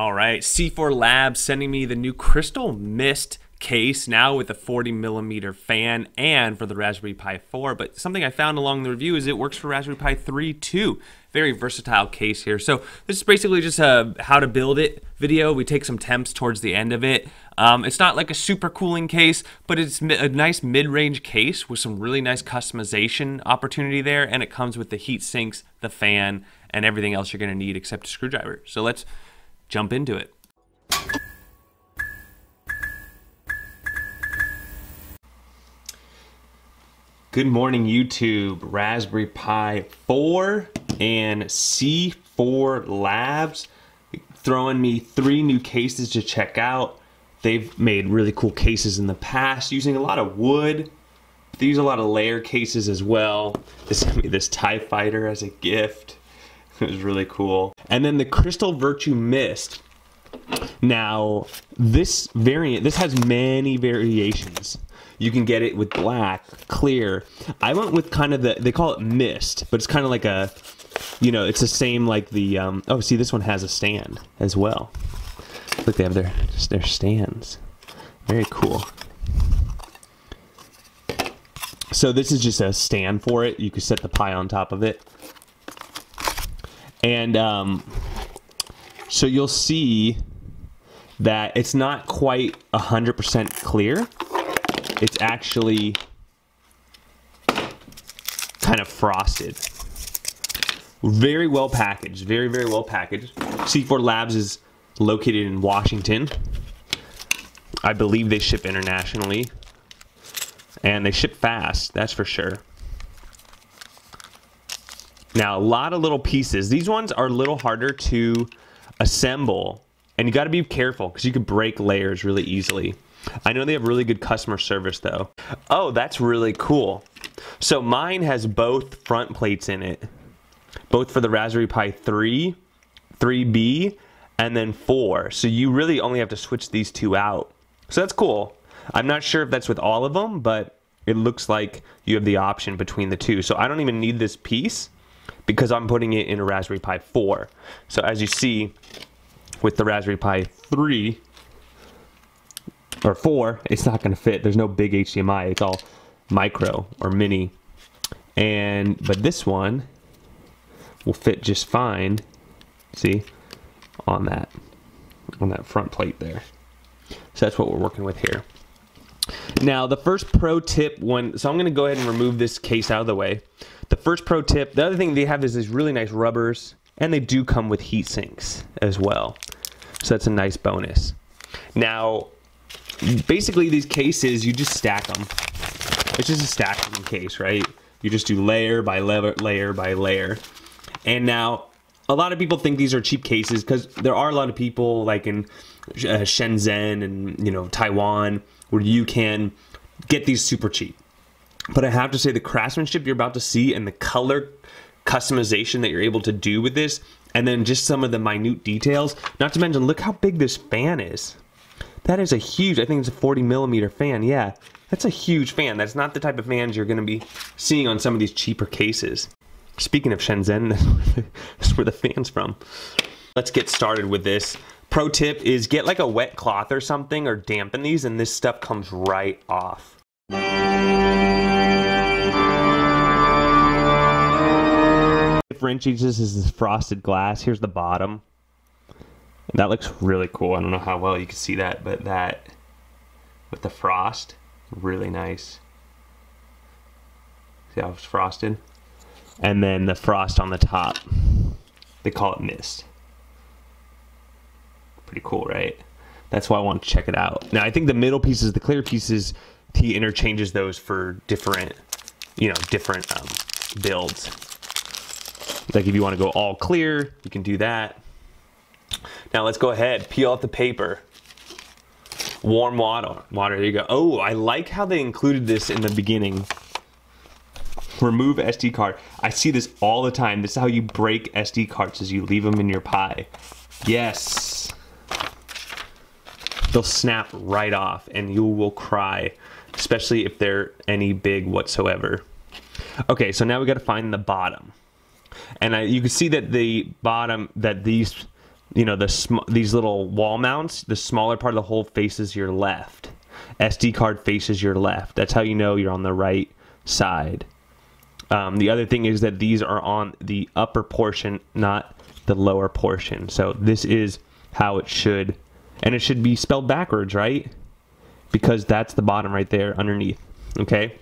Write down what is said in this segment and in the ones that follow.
All right, C4 Labs sending me the new Crystal Mist case, now with a 40mm fan and for the Raspberry Pi 4. But something I found along the review is it works for Raspberry Pi 3 too. Very versatile case here. So this is basically just a how to build it video. We take some temps towards the end of it. It's not like a super cooling case, but it's a nice mid-range case with some really nice customization opportunity there. And it comes with the heat sinks, the fan, and everything else you're going to need except a screwdriver. So let's jump into it. Good morning, YouTube. Raspberry Pi 4 and C4 Labs throwing me 3 new cases to check out. They've made really cool cases in the past using a lot of wood. They use a lot of layer cases as well. They sent me this TIE fighter as a gift. It was really cool. And then the Crystal Virtue Mist. Now, this variant, this has many variations. You can get it with black, clear. I went with kind of the, they call it mist, but it's kind of like a, you know, it's the same like the, oh, see, this one has a stand as well. Look, they have their stands. Very cool. So this is just a stand for it. You could set the Pi on top of it. And so you'll see that it's not quite 100% clear. It's actually kind of frosted. Very well packaged, very, very well packaged. C4 Labs is located in Washington. I believe they ship internationally. And they ship fast, that's for sure. Now, a lot of little pieces. These ones are a little harder to assemble. And you gotta be careful because you can break layers really easily. I know they have really good customer service though. Oh, that's really cool. So mine has both front plates in it. Both for the Raspberry Pi 3, 3B, and then 4. So you really only have to switch these two out. So that's cool. I'm not sure if that's with all of them, but it looks like you have the option between the two. So I don't even need this piece because I'm putting it in a Raspberry Pi 4. So as you see with the Raspberry Pi 3, or 4, it's not going to fit. There's no big HDMI. It's all micro or mini. And but this one will fit just fine. See, on that front plate there. So that's what we're working with here. Now, the first pro tip one, so I'm going to go ahead and remove this case out of the way. The first pro tip, the other thing they have is these really nice rubbers, and they do come with heat sinks as well. So that's a nice bonus. Now, basically these cases, you just stack them. It's just a stacking case, right? You just do layer by layer, layer by layer. And now, a lot of people think these are cheap cases because there are a lot of people like in Shenzhen and, you know, Taiwan, where you can get these super cheap. But I have to say the craftsmanship you're about to see and the color customization that you're able to do with this, and then just some of the minute details, not to mention look how big this fan is. That is a huge, I think it's a 40mm fan, yeah. That's a huge fan. That's not the type of fans you're gonna be seeing on some of these cheaper cases. Speaking of Shenzhen, that's where the fan's from. Let's get started with this. Pro tip is get like a wet cloth or something, or dampen these, and this stuff comes right off. Differentiates this is this frosted glass. Here's the bottom. That looks really cool. I don't know how well you can see that, but that with the frost, really nice. See how it's frosted? And then the frost on the top. They call it mist. Pretty cool, right? That's why I want to check it out. Now, I think the middle pieces, the clear pieces, he interchanges those for different, you know, different builds. Like if you want to go all clear, you can do that. Now let's go ahead, peel off the paper. Warm water, there you go. Oh, I like how they included this in the beginning. Remove SD card. I see this all the time. This is how you break SD cards, is you leave them in your Pi. Yes. They'll snap right off and you will cry, especially if they're any big whatsoever. Okay, so now we gotta find the bottom. And you can see that the bottom, that these you know, these little wall mounts, the smaller part of the hole faces your left. SD card faces your left. That's how you know you're on the right side. The other thing is that these are on the upper portion, not the lower portion. So this is how it should, and it should be spelled backwards, right? Because that's the bottom right there underneath, okay?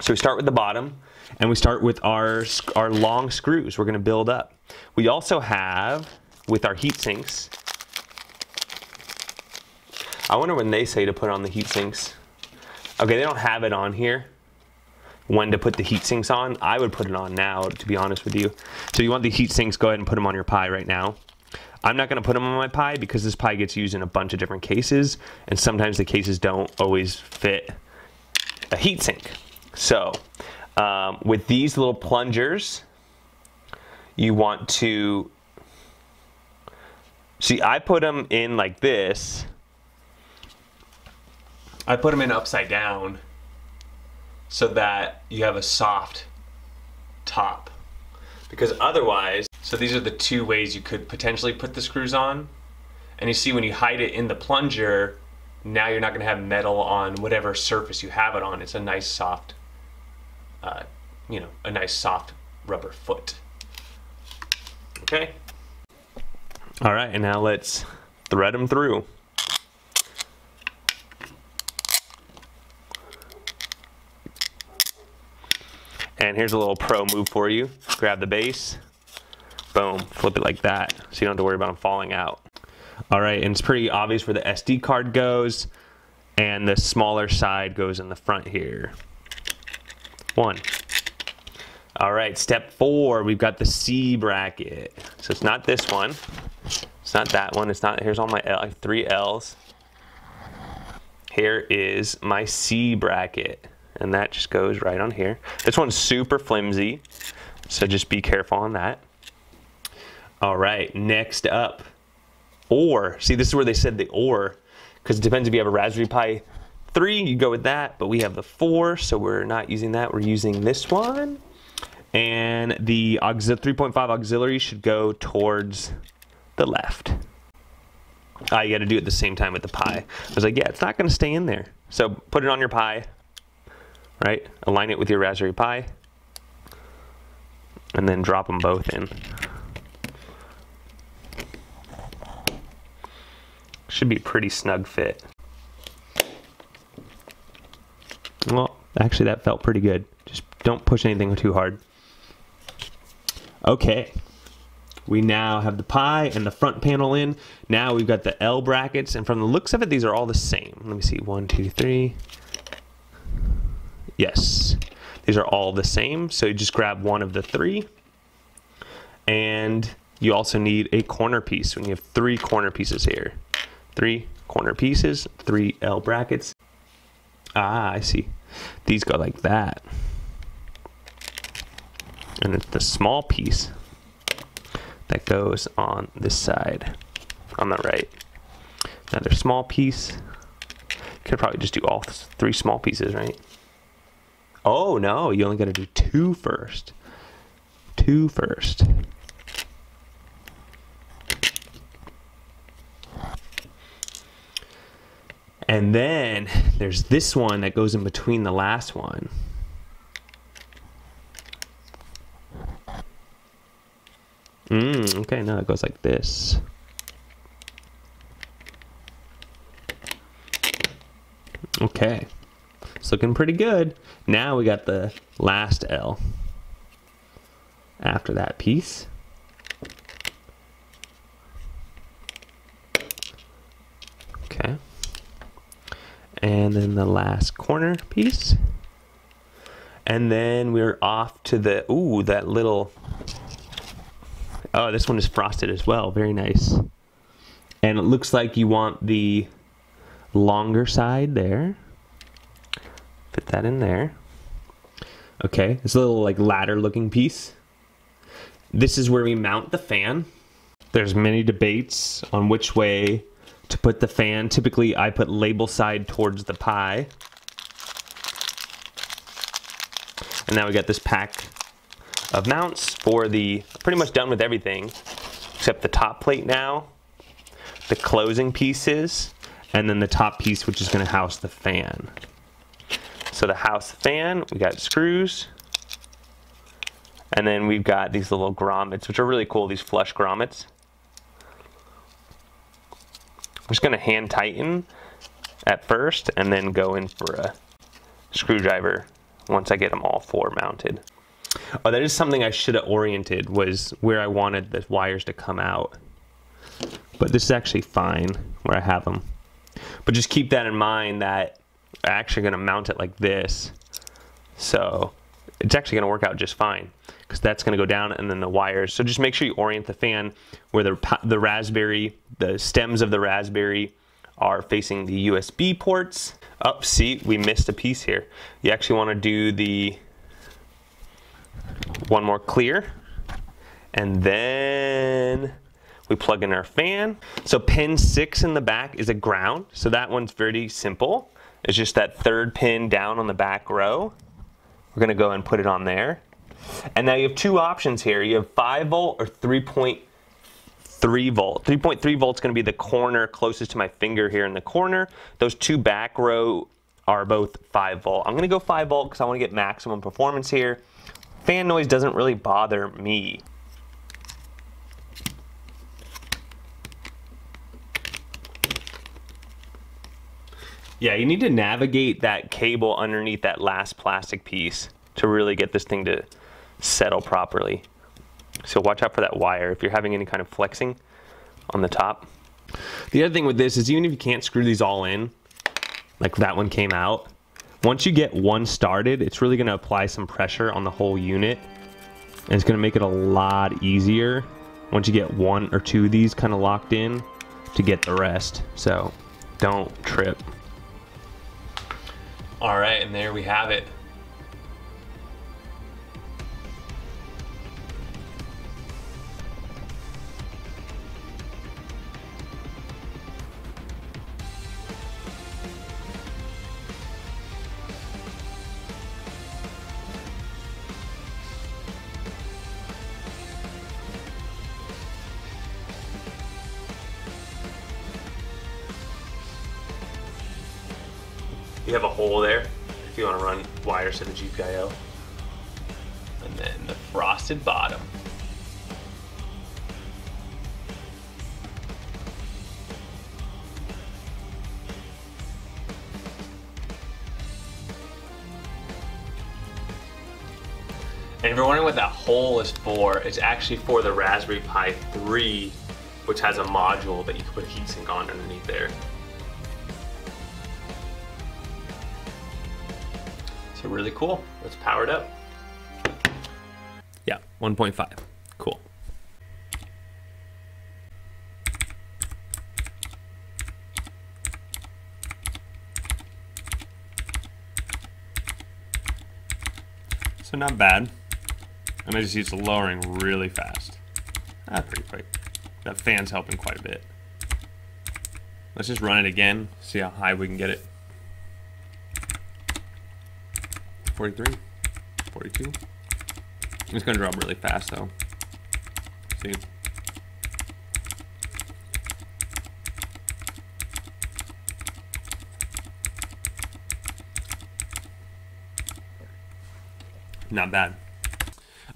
So we start with the bottom, and we start with our long screws we're gonna build up. We also have, with our heat sinks, I wonder when they say to put on the heat sinks. Okay, they don't have it on here, when to put the heat sinks on. I would put it on now, to be honest with you. So you want the heat sinks, go ahead and put them on your Pi right now. I'm not gonna put them on my Pi because this Pi gets used in a bunch of different cases, and sometimes the cases don't always fit a heat sink. So with these little plungers, you want to, see, I put them in like this. I put them in upside down so that you have a soft top. Because otherwise, so these are the two ways you could potentially put the screws on. And you see when you hide it in the plunger, now you're not gonna have metal on whatever surface you have it on. It's a nice soft, you know, a nice soft rubber foot. Okay? All right, and now let's thread them through. And here's a little pro move for you. Grab the base, boom, flip it like that so you don't have to worry about them falling out. All right, and it's pretty obvious where the SD card goes, and the smaller side goes in the front here. One. All right, step four, we've got the C bracket. So it's not this one, it's not that one, it's not, here's all my three L's. Here is my C bracket. And that just goes right on here. This one's super flimsy, so just be careful on that. All right, next up, OR. See, this is where they said the OR, because it depends if you have a Raspberry Pi 3, you go with that, but we have the 4, so we're not using that, we're using this one. And the 3.5 auxiliary should go towards the left. You gotta do it at the same time with the Pi. I was like, yeah, it's not gonna stay in there. So put it on your Pi. Right, align it with your Raspberry Pi, and then drop them both in. Should be a pretty snug fit. Well, actually that felt pretty good. Just don't push anything too hard. Okay, we now have the Pi and the front panel in. Now we've got the L brackets, and from the looks of it, these are all the same. Let me see, 1, 2, 3. Yes, these are all the same, so you just grab one of the three. And you also need a corner piece when you have three corner pieces here. Three corner pieces, three L brackets. Ah, I see. These go like that. And it's the small piece that goes on this side, on the right. Another small piece. Could probably just do all three small pieces, right? Oh no, you only got to do two first. Two first. And then there's this one that goes in between the last one. Okay, no, it goes like this. Okay. It's looking pretty good. Now we got the last L after that piece. Okay. And then the last corner piece. And then we're off to the, ooh, that little, oh, this one is frosted as well. Very nice. And it looks like you want the longer side there. Fit that in there. Okay, this little like ladder looking piece. This is where we mount the fan. There's many debates on which way to put the fan. Typically I put label side towards the Pi. And now we got this pack of mounts for the, pretty much done with everything except the top plate now. the closing piece is, and then the top piece, which is going to house the fan. So to house the fan, we got screws, and then we've got these little grommets, which are really cool, these flush grommets. I'm just going to hand tighten at first and then go in for a screwdriver once I get them all four mounted. Oh, that is something I should have oriented, was where I wanted the wires to come out. But this is actually fine where I have them. But just keep that in mind that I'm actually going to mount it like this. So it's actually going to work out just fine, because that's going to go down and then the wires. So just make sure you orient the fan where the stems of the raspberry are facing the USB ports. Oh, see, we missed a piece here. You actually want to do the one more clear, and then we plug in our fan. So pin 6 in the back is a ground, so that one's pretty simple. It's just that third pin down on the back row. We're going to go and put it on there. And now you have two options here. You have 5 volt or 3.3 volt. 3.3 volt's going to be the corner closest to my finger here in the corner. Those two back row are both 5 volt. I'm going to go 5 volt because I want to get maximum performance here. Fan noise doesn't really bother me. Yeah, you need to navigate that cable underneath that last plastic piece to really get this thing to settle properly. So watch out for that wire if you're having any kind of flexing on the top. The other thing with this is, even if you can't screw these all in, like that one came out, once you get one started, it's really going to apply some pressure on the whole unit, and it's going to make it a lot easier once you get one or two of these kind of locked in to get the rest. So don't trip. All right, and there we have it. You have a hole there if you want to run wires to the GPIO, and then the frosted bottom. And if you're wondering what that hole is for, it's actually for the Raspberry Pi 3, which has a module that you can put a heatsink on underneath there. So really cool. Let's power it up. Yeah, 1.5. Cool. So not bad. I just used the lowering really fast. Ah, pretty quick. That fan's helping quite a bit. Let's just run it again, see how high we can get it. 43, 42. It's going to drop really fast though. See? Not bad.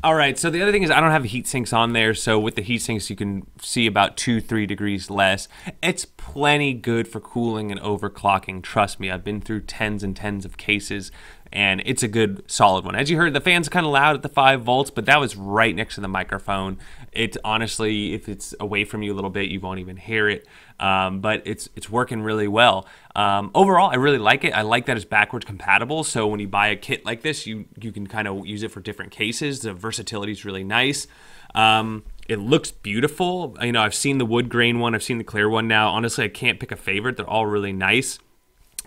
All right, so the other thing is I don't have heat sinks on there, so with the heat sinks you can see about 2-3 degrees less. It's plenty good for cooling and overclocking, trust me. I've been through tens and tens of cases, and it's a good solid one. As you heard, the fan's kind of loud at the 5 volts, but that was right next to the microphone. It's honestly, if it's away from you a little bit, you won't even hear it. But it's working really well. Overall, I really like it. I like that it's backwards compatible, so when you buy a kit like this, you can kind of use it for different cases. The versatility is really nice. It looks beautiful. You know, I've seen the wood grain one, I've seen the clear one now. Honestly, I can't pick a favorite. They're all really nice.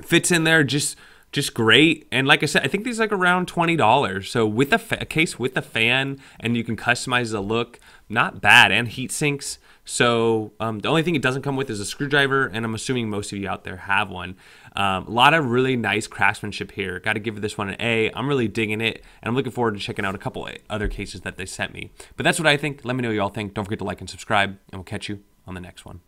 Fits in there just great. And like I said, I think these are like around $20. So with a case with a fan, and you can customize the look, not bad, and heat sinks. So the only thing it doesn't come with is a screwdriver, and I'm assuming most of you out there have one. A lot of really nice craftsmanship here. Got to give this one an A. I'm really digging it, and I'm looking forward to checking out a couple other cases that they sent me. But that's what I think. Let me know what you all think. Don't forget to like and subscribe, and we'll catch you on the next one.